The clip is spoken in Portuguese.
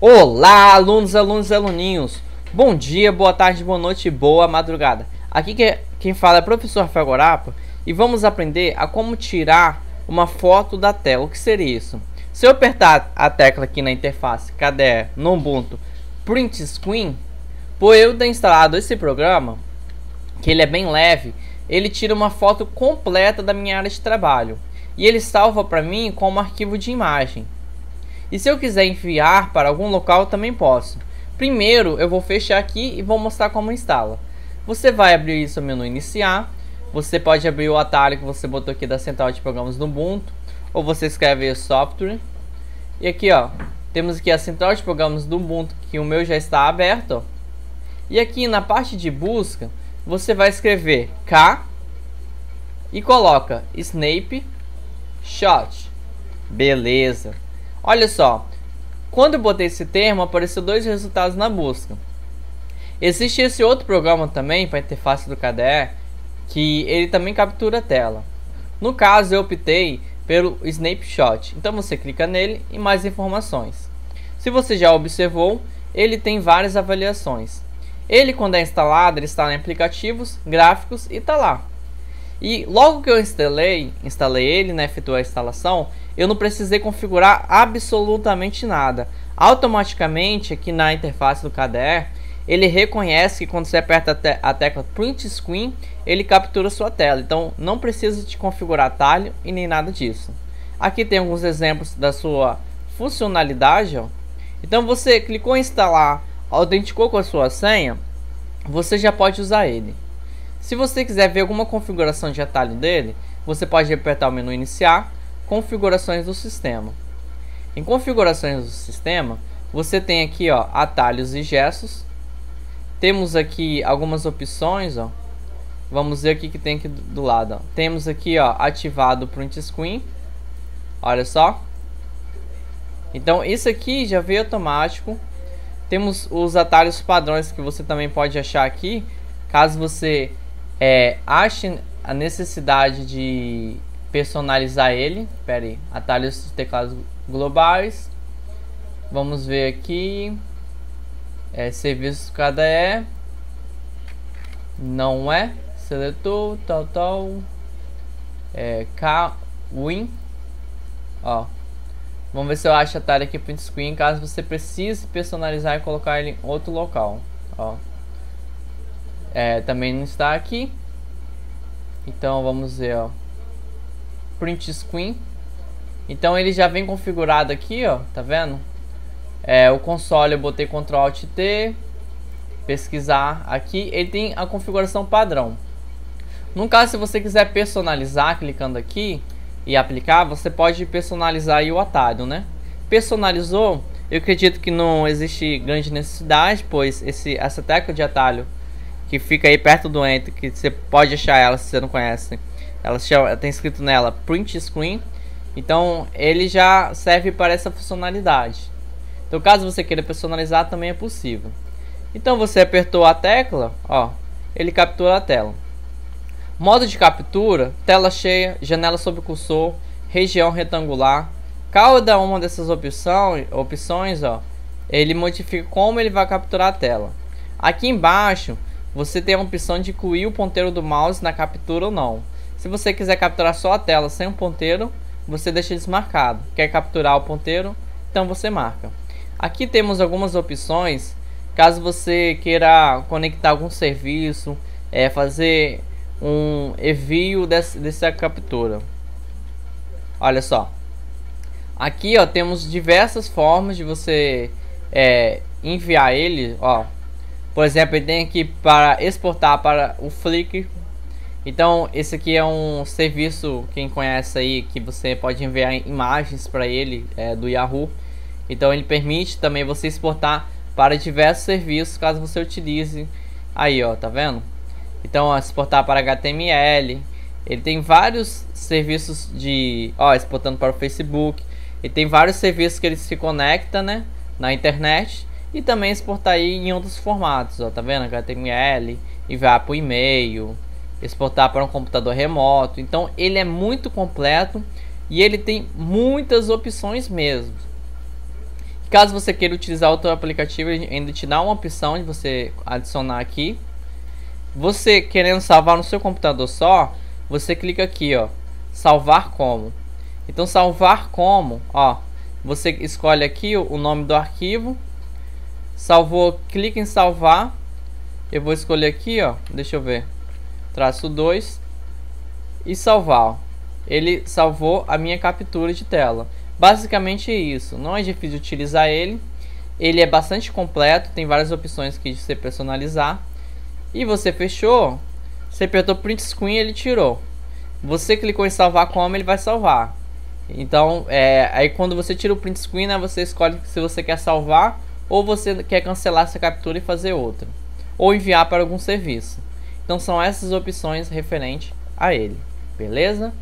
Olá, alunos e aluninhos. Bom dia, boa tarde, boa noite, boa madrugada. Aqui quem fala é o professor Fagorapa e vamos aprender a como tirar uma foto da tela. O que seria isso? Se eu apertar a tecla aqui na interface, cadê? No Ubuntu, Print Screen, por eu ter instalado esse programa, que ele é bem leve, ele tira uma foto completa da minha área de trabalho e ele salva para mim como arquivo de imagem. E se eu quiser enviar para algum local, eu também posso. Primeiro, eu vou fechar aqui e vou mostrar como instala. Você vai abrir isso no menu iniciar. Você pode abrir o atalho que você botou aqui da central de programas do Ubuntu. Ou você escreve software. E aqui, ó, temos aqui a central de programas do Ubuntu, que o meu já está aberto. Ó. E aqui na parte de busca, você vai escrever K e coloca Snapshot. Beleza. Olha só, quando eu botei esse termo, apareceu dois resultados na busca. Existe esse outro programa também, para interface do KDE, que ele também captura a tela. No caso, eu optei pelo Snapshot. Então você clica nele e mais informações. Se você já observou, ele tem várias avaliações. Ele, quando é instalado, ele está em aplicativos, gráficos e está lá. E logo que eu instalei ele, né, efetuei a instalação, eu não precisei configurar absolutamente nada. Automaticamente, aqui na interface do KDE, ele reconhece que quando você aperta a tecla Print Screen, ele captura sua tela. Então, não precisa de configurar atalho e nem nada disso. Aqui tem alguns exemplos da sua funcionalidade. Ó. Então, você clicou em instalar, autenticou com a sua senha, você já pode usar ele. Se você quiser ver alguma configuração de atalho dele, você pode apertar o menu iniciar, configurações do sistema. Em configurações do sistema, você tem aqui, ó, atalhos e gestos. Temos aqui algumas opções, ó. Vamos ver o que tem aqui do lado, ó. Temos aqui, ó, ativado o Print Screen. Olha só. Então isso aqui já veio automático. Temos os atalhos padrões que você também pode achar aqui, caso você ache a necessidade de personalizar ele. Pera aí, atalhos de teclados globais. Vamos ver aqui. Serviços KDE. Não é. Seletor, tal. K-Win. Ó. Vamos ver se eu acho atalho aqui print screen, caso você precise personalizar e colocar ele em outro local. Ó. Também não está aqui. Então vamos ver, ó. Print Screen. Então ele já vem configurado aqui, ó, tá vendo? O console eu botei Ctrl Alt T, pesquisar aqui, ele tem a configuração padrão. No caso, se você quiser personalizar, clicando aqui e aplicar, você pode personalizar aí o atalho, né? Personalizou, eu acredito que não existe grande necessidade, pois essa tecla de atalho que fica aí perto do Enter, que você pode achar ela se você não conhece. Ela tem escrito nela Print Screen. Então ele já serve para essa funcionalidade. Então caso você queira personalizar, também é possível. Então você apertou a tecla, ó, ele captura a tela. Modo de captura: tela cheia, janela sob cursor, região retangular. Cada uma dessas opções, ó, ele modifica como ele vai capturar a tela. Aqui embaixo você tem a opção de incluir o ponteiro do mouse na captura ou não. Se você quiser capturar só a tela sem o ponteiro, você deixa desmarcado. Quer capturar o ponteiro? Então você marca. Aqui temos algumas opções, caso você queira conectar algum serviço, fazer um envio dessa captura. Olha só. Aqui, ó, temos diversas formas de você enviar ele, ó. Por exemplo, ele tem aqui para exportar para o Flickr. Então, esse aqui é um serviço, quem conhece aí, que você pode enviar imagens para ele, do Yahoo. Então, ele permite também você exportar para diversos serviços, caso você utilize. Aí, ó, tá vendo? Então, ó, exportar para HTML. Ele tem vários serviços de... Ó, exportando para o Facebook. Ele tem vários serviços que ele se conecta, né, na internet. E também exportar aí em outros formatos, ó, tá vendo? HTML, enviar para o e-mail, exportar para um computador remoto. Então ele é muito completo e ele tem muitas opções mesmo. Caso você queira utilizar outro aplicativo, ele ainda te dá uma opção de você adicionar aqui. Você querendo salvar no seu computador só, você clica aqui, ó, salvar como. Então salvar como, ó, você escolhe aqui o nome do arquivo, salvou, clica em salvar. Eu vou escolher aqui, ó, deixa eu ver, traço 2 e salvar, ó. Ele salvou a minha captura de tela. Basicamente é isso, não é difícil utilizar ele. Ele é bastante completo, tem várias opções aqui de você personalizar. E você fechou, você apertou print screen, ele tirou. Você clicou em salvar como, ele vai salvar. Então, aí quando você tira o print screen, né, você escolhe se você quer salvar ou você quer cancelar essa captura e fazer outra. Ou enviar para algum serviço. Então são essas opções referente a ele, beleza?